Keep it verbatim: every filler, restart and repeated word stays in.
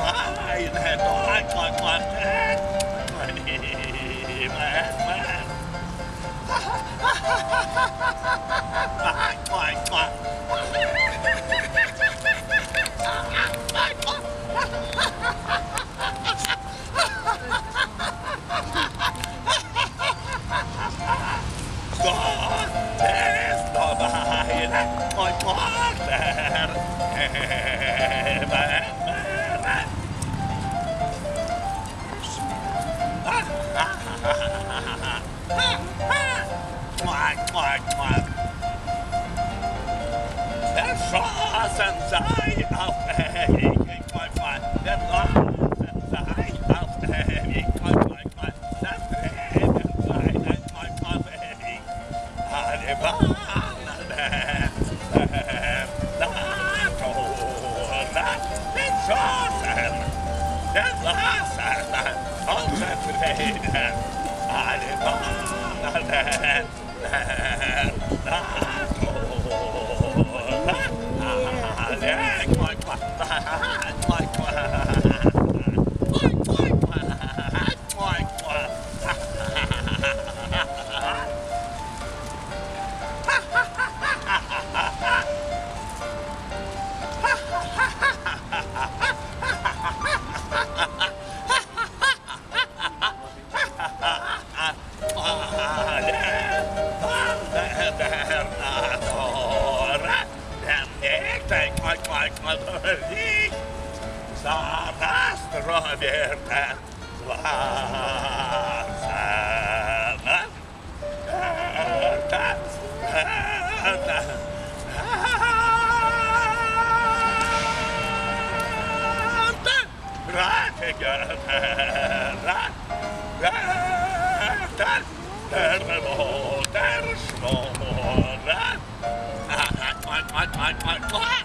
Nein, nein, nein, nein, Verschossen sei auf der Weg, mein Mann, verschossen sei auf der Weg, mein Mann, das Tränen sein, mein Mann, alle Bahnen, verschossen, das Wasser, unsere Tränen, alle Bahnen, What?